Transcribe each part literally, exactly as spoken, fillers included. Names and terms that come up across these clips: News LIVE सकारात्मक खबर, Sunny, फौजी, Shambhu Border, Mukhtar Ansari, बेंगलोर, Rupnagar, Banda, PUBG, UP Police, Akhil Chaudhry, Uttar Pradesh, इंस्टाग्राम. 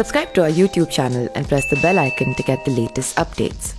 Subscribe to our YouTube channel and press the bell icon to get the latest updates.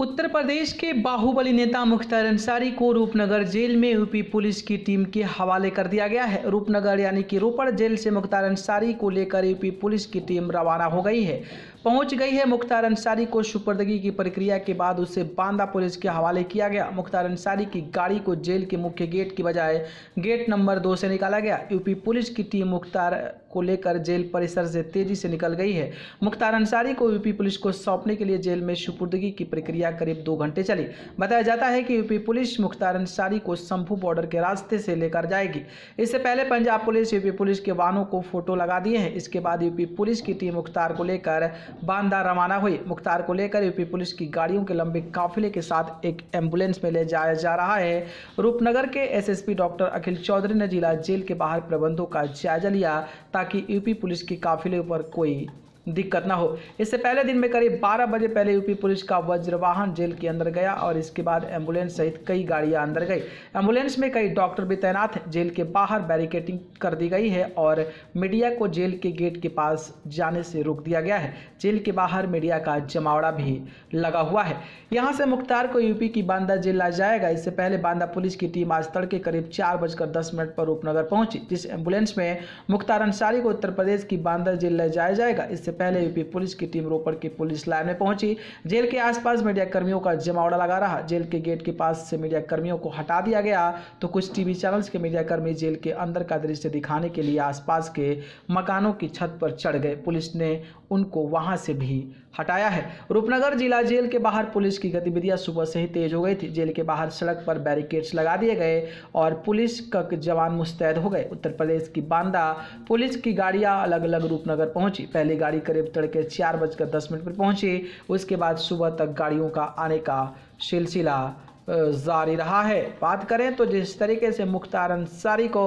Uttar Pradesh के बाहुबली नेता मुख्तार अंसारी को Rupnagar jail में UP police की team के हवाले कर दिया गया है। रूपनगर यानी कि रोपड़ जेल से मुख्तार अंसारी को लेकर यूपी पुलिस की टीम रवाना हो गई है, पहुंच गई है। मुख्तार अंसारी को सुपुर्दगी की प्रक्रिया के बाद उसे बांदा पुलिस के हवाले किया गया। मुख्तार अंसारी की गाड़ी को जेल के मुख्य गेट की बजाय गेट नंबर दो से निकाला गया। यूपी पुलिस की टीम मुख्तार को लेकर जेल परिसर से तेजी से निकल गई है। मुख्तार अंसारी को यूपी पुलिस को सौंपने के लिए जेल में सुपुर्दगी की प्रक्रिया करीब दो घंटे चली। बताया जाता है कि यूपी पुलिस मुख्तार अंसारी को शंभू बॉर्डर के रास्ते से लेकर जाएगी। इससे पहले पंजाब पुलिस यूपी पुलिस के वाहनों को फोटो लगा दिए हैं। इसके बाद यूपी पुलिस की टीम मुख्तार को लेकर बांदा रवाना हुई। मुख्तार को लेकर यूपी पुलिस की गाड़ियों के लंबे काफिले के साथ एक एम्बुलेंस में ले जाया जा रहा है। रूपनगर के एसएसपी डॉक्टर अखिल चौधरी ने जिला जेल के बाहर प्रबंधों का जायजा लिया ताकि यूपी पुलिस के काफिले पर कोई दिक्कत ना हो। इससे पहले दिन में करीब बारह बजे पहले यूपी पुलिस का वज्रवाहन जेल के अंदर गया और इसके बाद एम्बुलेंस सहित कई गाड़ियां अंदर गई। एम्बुलेंस में कई डॉक्टर भी तैनात हैं। जेल के बाहर बैरिकेडिंग कर दी गई है और मीडिया को जेल के गेट के पास जाने से रोक दिया गया है। जेल के बाहर मीडिया का जमावड़ा भी लगा हुआ है। यहाँ से मुख्तार को यूपी की बांदा जेल लाया जाएगा। इससे पहले बांदा पुलिस की टीम आज तड़के करीब चार बजकर दस मिनट पर रूपनगर पहुंची, जिस एम्बुलेंस में मुख्तार अंसारी को उत्तर प्रदेश की बांदा जेल लाया जाया जाएगा। इससे पहले यूपी पुलिस की टीम रोपड़ के पुलिस लाइन में पहुंची। जेल के आसपास मीडिया कर्मियों का जमावड़ा लगा रहा। जेल के गेट के पास से मीडिया कर्मियों को हटा दिया गया तो कुछ टीवी चैनल्स के मीडिया कर्मी जेल के अंदर का दृश्य दिखाने के लिए आसपास के मकानों की छत पर चढ़ गए। पुलिस ने उनको वहां से भी हटाया है। रूपनगर जिला जेल के बाहर पुलिस की गतिविधियां सुबह से ही तेज हो गई थी। जेल के बाहर सड़क पर बैरिकेड्स लगा दिए गए और पुलिस का जवान मुस्तैद हो गए। उत्तर प्रदेश की बांदा पुलिस की गाड़ियां अलग अलग रूपनगर पहुंची। पहली गाड़ी करीब तड़के चार बजकर दस मिनट पर पहुंची। उसके बाद सुबह तक गाड़ियों का आने का सिलसिला जारी रहा है। बात करें तो जिस तरीके से मुख्तार अंसारी को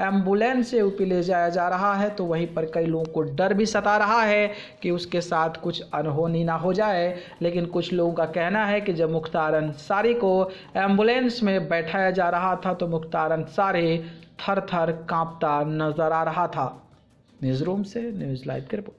एम्बुलेंस से यूपी ले जाया जा रहा है तो वहीं पर कई लोगों को डर भी सता रहा है कि उसके साथ कुछ अनहोनी ना हो जाए। लेकिन कुछ लोगों का कहना है कि जब मुख्तार अंसारी को एम्बुलेंस में बैठाया जा रहा था तो मुख्तार अंसारी थर थर काँपता नजर आ रहा था। न्यूज़ रूम से न्यूज़ लाइव की रिपोर्ट।